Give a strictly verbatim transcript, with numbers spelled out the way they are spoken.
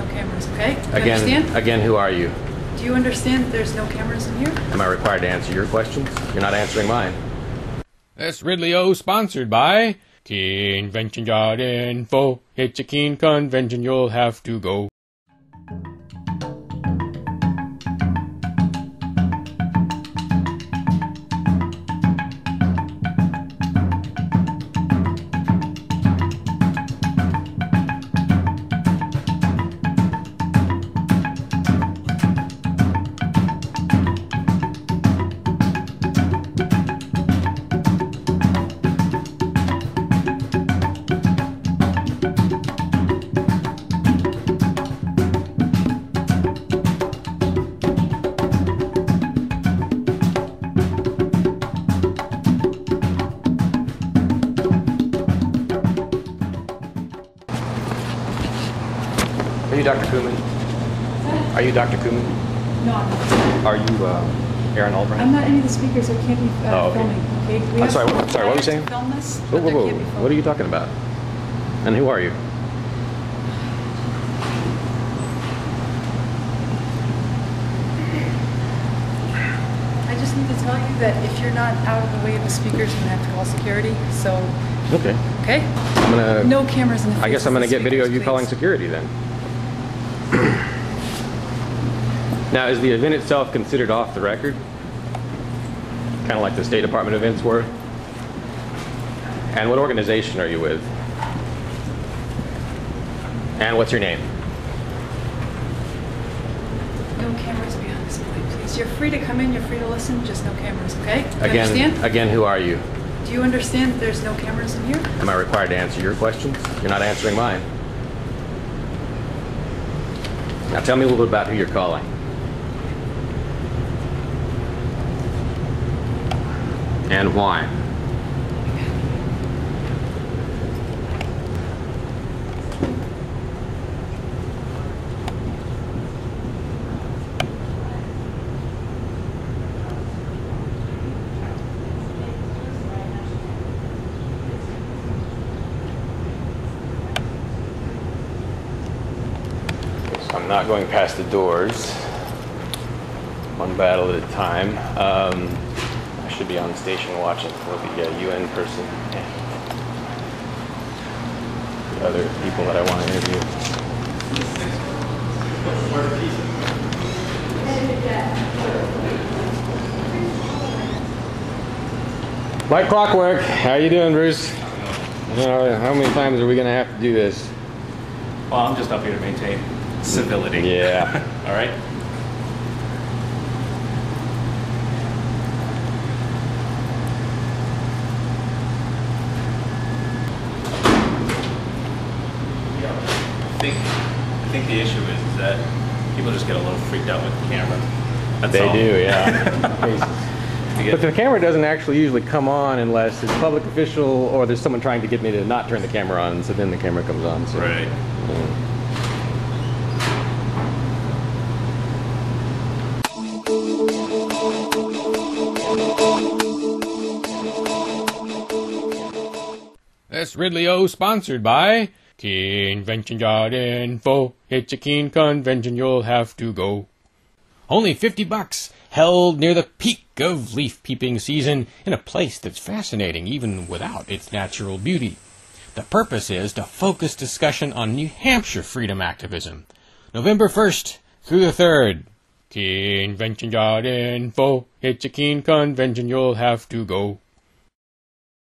no cameras, okay? Do you again, understand? Again, who are you? Do you understand there's no cameras in here? Am I required to answer your questions? You're not answering mine. That's Ridley-O, sponsored by Keen Vention dot info. It's a Keen convention, you'll have to go. Are you Doctor Kuhn? Are you Doctor Kuhn? No, I'm not. Are you uh, Aaron Albright? I'm not any of the speakers. I can't be uh, oh, okay. filming. Okay? We I'm sorry, what, sorry what are you saying? Film this, whoa, whoa, whoa. What are you talking about? And who are you? I just need to tell you that if you're not out of the way of the speakers, you're going to have to call security. So. Okay. Okay? I'm gonna, no cameras in the I guess I'm going to get video of you please. calling security then. Now, is the event itself considered off the record? Kind of like the State Department events were? And what organization are you with? And what's your name? No cameras beyond this point, please. You're free to come in, you're free to listen, just no cameras, okay? Do you understand? Again, who are you? Do you understand there's no cameras in here? Am I required to answer your questions? You're not answering mine. Now tell me a little bit about who you're calling. And why? I'm not going past the doors, one battle at a time. Um, I should be on the station watching for the uh, U N person and the other people that I want to interview. Like clockwork, how you doing, Bruce? Uh, how many times are we going to have to do this? Well, I'm just up here to maintain civility. Yeah. All right. Yeah. I think I think the issue is, is that people just get a little freaked out with the camera. That's they all. do, yeah. But the camera doesn't actually usually come on unless it's a public official or there's someone trying to get me to not turn the camera on, so then the camera comes on. So. Right. Yeah. That's Ridley-O, sponsored by Keen Vention dot info. It's a Keen convention, you'll have to go. Only fifty bucks, held near the peak of leaf-peeping season in a place that's fascinating even without its natural beauty. The purpose is to focus discussion on New Hampshire freedom activism. November first through the third. Keen Vention dot info. It's a Keen convention, you'll have to go.